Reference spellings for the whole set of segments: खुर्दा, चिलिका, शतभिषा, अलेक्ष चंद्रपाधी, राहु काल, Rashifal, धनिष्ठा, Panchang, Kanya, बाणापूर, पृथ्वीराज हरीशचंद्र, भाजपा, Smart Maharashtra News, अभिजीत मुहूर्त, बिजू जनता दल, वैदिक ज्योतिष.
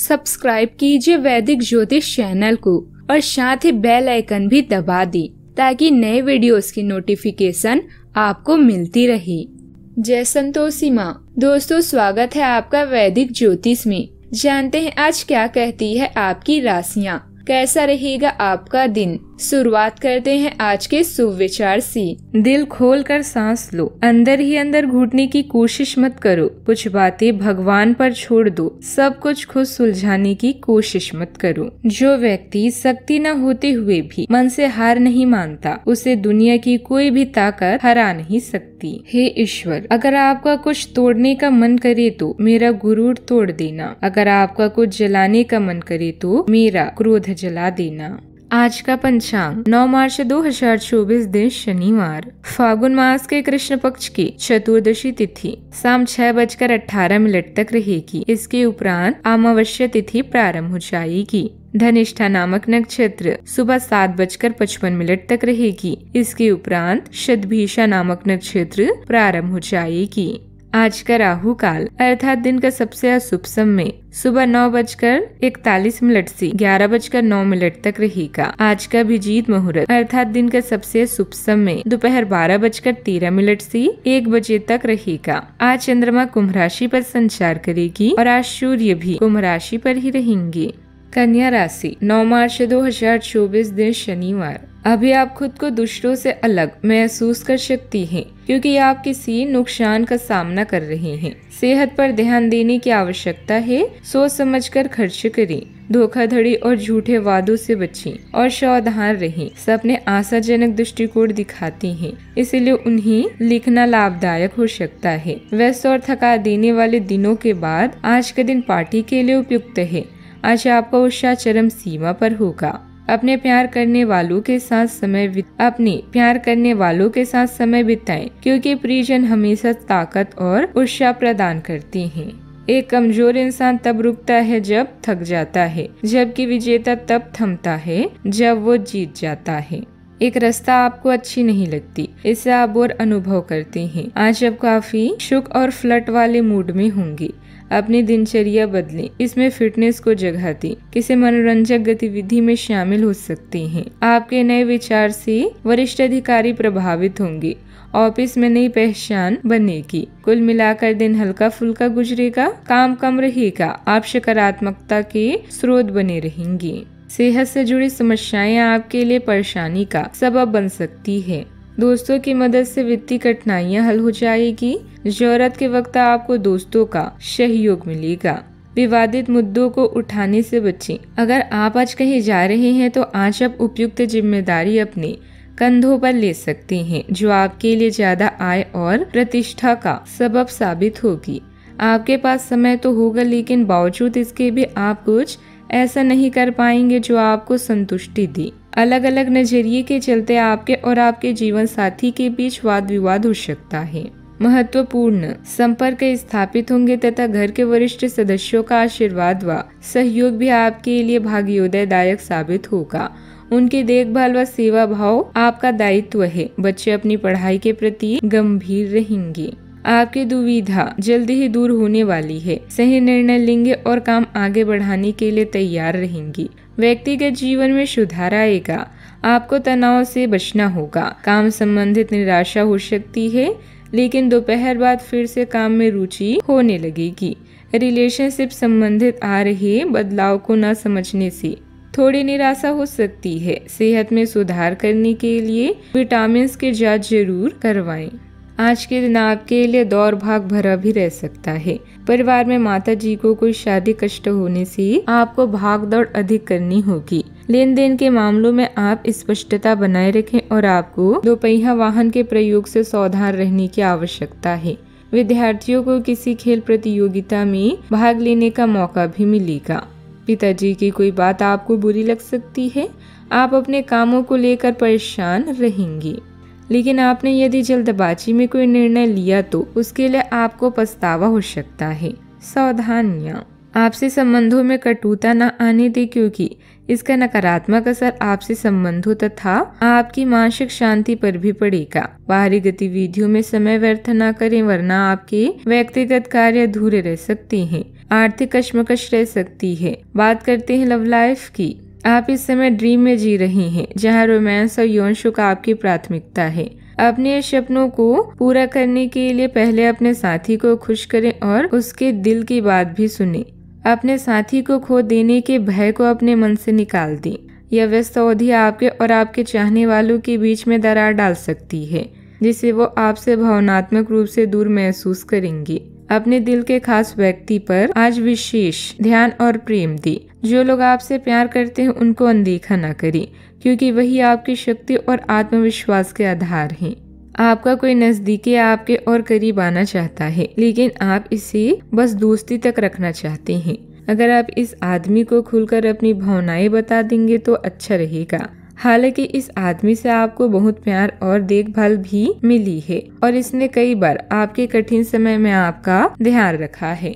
Subscribe कीजिए वैदिक ज्योतिष चैनल को और साथ ही बेल आइकन भी दबा दें ताकि नए वीडियोस की नोटिफिकेशन आपको मिलती रहे। जय संतोषी माँ। दोस्तों, स्वागत है आपका वैदिक ज्योतिष में। जानते हैं आज क्या कहती है आपकी राशियाँ, कैसा रहेगा आपका दिन। शुरुआत करते हैं आज के सुविचार से। दिल खोलकर सांस लो, अंदर ही अंदर घुटने की कोशिश मत करो। कुछ बातें भगवान पर छोड़ दो, सब कुछ खुद सुलझाने की कोशिश मत करो। जो व्यक्ति शक्ति न होते हुए भी मन से हार नहीं मानता, उसे दुनिया की कोई भी ताकत हरा नहीं सकती। हे ईश्वर, अगर आपका कुछ तोड़ने का मन करे तो मेरा गुरूर तोड़ देना, अगर आपका कुछ जलाने का मन करे तो मेरा क्रोध जला देना। आज का पंचांग 9 मार्च 2024 दिन शनिवार, फागुन मास के कृष्ण पक्ष की चतुर्दशी तिथि शाम 6:18 तक रहेगी। इसके उपरांत अमावस्या तिथि प्रारंभ हो जाएगी। धनिष्ठा नामक नक्षत्र सुबह 7:55 तक रहेगी। इसके उपरांत शतभिषा नामक नक्षत्र प्रारंभ हो जाएगी। आज का राहु काल अर्थात दिन का सबसे अशुभ समय सुबह 9:41 से 11:09 तक रहेगा। आज का अभिजीत मुहूर्त अर्थात दिन का सबसे शुभ समय दोपहर 12:13 से 1 बजे तक रहेगा। आज चंद्रमा कुंभ राशि पर संचार करेगी और आज सूर्य भी कुंभ राशि पर ही रहेंगे। कन्या राशि 9 मार्च 2024 दिन शनिवार। अभी आप खुद को दूसरों से अलग महसूस कर सकती हैं क्योंकि आप किसी नुकसान का सामना कर रहे हैं। सेहत पर ध्यान देने की आवश्यकता है। सोच समझकर खर्च करें, धोखाधड़ी और झूठे वादों से बचें और सावधान रहें। सपने आशाजनक दृष्टिकोण दिखाते हैं, इसीलिए उन्हें लिखना लाभदायक हो सकता है। व्यस्त और थका देने वाले दिनों के बाद आज का दिन पार्टी के लिए उपयुक्त है। आज आपका उत्साह चरम सीमा पर होगा। अपने प्यार करने वालों के साथ समय बिताएं क्योंकि प्रियजन हमेशा ताकत और उत्साह प्रदान करते हैं। एक कमजोर इंसान तब रुकता है जब थक जाता है, जबकि विजेता तब थमता है जब वो जीत जाता है। एक रास्ता आपको अच्छी नहीं लगती, इससे आप बोर अनुभव करते हैं। आज आप काफी सुख और फ्लर्ट वाले मूड में होंगे। अपनी दिनचर्या बदलें, इसमें फिटनेस को जगह दें। किसी मनोरंजक गतिविधि में शामिल हो सकते हैं। आपके नए विचार से वरिष्ठ अधिकारी प्रभावित होंगे। ऑफिस में नई पहचान बनेगी। कुल मिलाकर दिन हल्का फुल्का गुजरेगा, काम कम रहेगा। आप सकारात्मकता के स्रोत बने रहेंगे। सेहत से जुड़ी समस्याएं आपके लिए परेशानी का सबब बन सकती है। दोस्तों की मदद से वित्तीय कठिनाइयां हल हो जाएगी। जरूरत के वक्त आपको दोस्तों का सहयोग मिलेगा। विवादित मुद्दों को उठाने से बचें। अगर आप आज कहीं जा रहे हैं तो आज आप उपयुक्त जिम्मेदारी अपने कंधों पर ले सकते हैं, जो आपके लिए ज्यादा आय और प्रतिष्ठा का सबब साबित होगी। आपके पास समय तो होगा, लेकिन बावजूद इसके भी आप कुछ ऐसा नहीं कर पाएंगे जो आपको संतुष्टि दी। अलग अलग नजरिए के चलते आपके और आपके जीवन साथी के बीच वाद विवाद हो सकता है। महत्वपूर्ण संपर्क स्थापित होंगे तथा घर के वरिष्ठ सदस्यों का आशीर्वाद व सहयोग भी आपके लिए भाग्योदयदायक साबित होगा। उनकी देखभाल व सेवा भाव आपका दायित्व है। बच्चे अपनी पढ़ाई के प्रति गंभीर रहेंगे। आपकी दुविधा जल्दी ही दूर होने वाली है। सही निर्णय लेंगे और काम आगे बढ़ाने के लिए तैयार रहेंगी। व्यक्तिगत जीवन में सुधार आएगा। आपको तनाव से बचना होगा। काम संबंधित निराशा हो सकती है, लेकिन दोपहर बाद फिर से काम में रुचि होने लगेगी। रिलेशनशिप संबंधित आ रहे बदलाव को न समझने से थोड़ी निराशा हो सकती है। सेहत में सुधार करने के लिए विटामिन की जांच जरूर करवाएं। आज के दिन आपके लिए दौर भाग भरा भी रह सकता है। परिवार में माता जी को कोई शादी कष्ट होने से आपको भाग दौड़ अधिक करनी होगी। लेन देन के मामलों में आप स्पष्टता बनाए रखें और आपको दोपहिया वाहन के प्रयोग से सावधान रहने की आवश्यकता है। विद्यार्थियों को किसी खेल प्रतियोगिता में भाग लेने का मौका भी मिलेगा। पिताजी की कोई बात आपको बुरी लग सकती है। आप अपने कामों को लेकर परेशान रहेंगी, लेकिन आपने यदि जल्दबाजी में कोई निर्णय लिया तो उसके लिए आपको पछतावा हो सकता है। सावधानियाँ। आपसी संबंधों में कटुता न आने दे, क्योंकि इसका नकारात्मक असर आपसी संबंधों तथा आपकी मानसिक शांति पर भी पड़ेगा। बाहरी गतिविधियों में समय व्यर्थ न करें, वरना आपके व्यक्तिगत कार्य अधूरे रह सकते हैं। आर्थिक कश्मकश रह सकती है। बात करते हैं लव लाइफ की। आप इस समय ड्रीम में जी रहे हैं, जहाँ रोमांस और यौन सुख आपकी प्राथमिकता है। अपने सपनों को पूरा करने के लिए पहले अपने साथी को खुश करें और उसके दिल की बात भी सुने। अपने साथी को खो देने के भय को अपने मन से निकाल दें। यह व्यस्त अवधि आपके और आपके चाहने वालों के बीच में दरार डाल सकती है, जिससे वो आपसे भावनात्मक रूप से दूर महसूस करेंगे। अपने दिल के खास व्यक्ति पर आज विशेष ध्यान और प्रेम दें। जो लोग आपसे प्यार करते हैं उनको अनदेखा न करें, क्योंकि वही आपकी शक्ति और आत्मविश्वास के आधार हैं। आपका कोई नजदीकी आपके और करीब आना चाहता है, लेकिन आप इसे बस दोस्ती तक रखना चाहते हैं। अगर आप इस आदमी को खुलकर अपनी भावनाएं बता देंगे तो अच्छा रहेगा। हालांकि इस आदमी से आपको बहुत प्यार और देखभाल भी मिली है और इसने कई बार आपके कठिन समय में आपका ध्यान रखा है।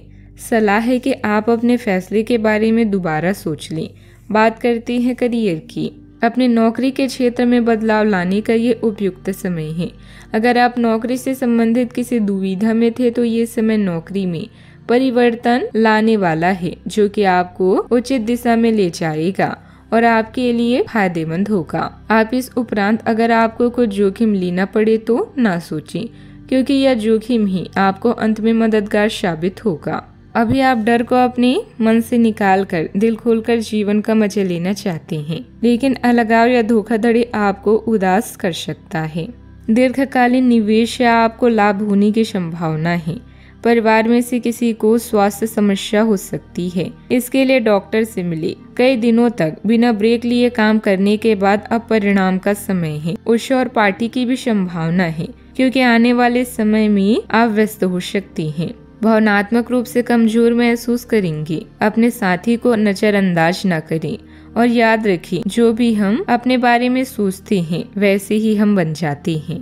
सलाह है कि आप अपने फैसले के बारे में दोबारा सोच लें। बात करते हैं करियर की। अपने नौकरी के क्षेत्र में बदलाव लाने का ये उपयुक्त समय है। अगर आप नौकरी से संबंधित किसी दुविधा में थे तो ये समय नौकरी में परिवर्तन लाने वाला है, जो कि आपको उचित दिशा में ले जाएगा और आपके लिए फायदेमंद होगा। आप इस उपरांत अगर आपको कुछ जोखिम लेना पड़े तो ना सोचें, क्योंकि यह जोखिम ही आपको अंत में मददगार साबित होगा। अभी आप डर को अपने मन से निकालकर दिल खोलकर जीवन का मजे लेना चाहते हैं, लेकिन अलगाव या धोखाधड़ी आपको उदास कर सकता है। दीर्घकालीन निवेश या आपको लाभ होने की संभावना है। परिवार में से किसी को स्वास्थ्य समस्या हो सकती है, इसके लिए डॉक्टर से मिले। कई दिनों तक बिना ब्रेक लिए काम करने के बाद अब परिणाम का समय है। उत्सव और पार्टी की भी संभावना है, क्योंकि आने वाले समय में आप व्यस्त हो सकती हैं। भावनात्मक रूप से कमजोर महसूस करेंगे। अपने साथी को नजरअंदाज न करें और याद रखें, जो भी हम अपने बारे में सोचते हैं वैसे ही हम बन जाते हैं।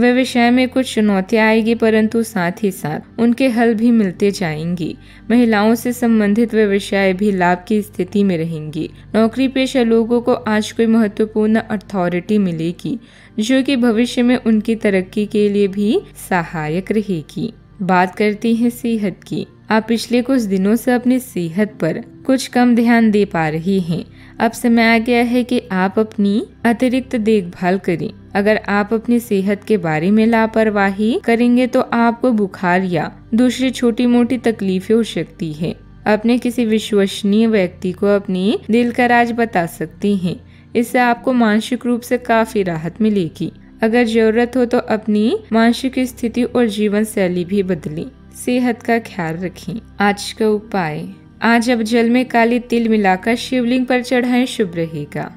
व्यवसाय में कुछ चुनौतियां आएगी, परंतु साथ ही साथ उनके हल भी मिलते जाएंगे। महिलाओं से संबंधित व्यवसाय भी लाभ की स्थिति में रहेंगे। नौकरी पेशा लोगों को आज कोई महत्वपूर्ण अथॉरिटी मिलेगी, जो कि भविष्य में उनकी तरक्की के लिए भी सहायक रहेगी। बात करते हैं सेहत की। आप पिछले कुछ दिनों से अपनी सेहत पर कुछ कम ध्यान दे पा रही हैं। अब समय आ गया है कि आप अपनी अतिरिक्त देखभाल करें। अगर आप अपनी सेहत के बारे में लापरवाही करेंगे तो आपको बुखार या दूसरी छोटी मोटी तकलीफें हो सकती है। अपने किसी विश्वसनीय व्यक्ति को अपनी दिल का राज बता सकती हैं। इससे आपको मानसिक रूप से काफी राहत मिलेगी। अगर जरूरत हो तो अपनी मानसिक स्थिति और जीवन शैली भी बदलें। सेहत का ख्याल रखें। आज का उपाय। आज अब जल में काली तिल मिलाकर शिवलिंग पर चढ़ाएं, शुभ रहेगा।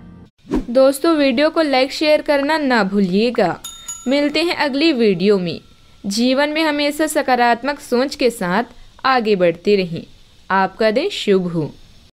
दोस्तों, वीडियो को लाइक शेयर करना ना भूलिएगा। मिलते हैं अगली वीडियो में। जीवन में हमेशा सकारात्मक सोच के साथ आगे बढ़ते रहें। आपका दिन शुभ हो।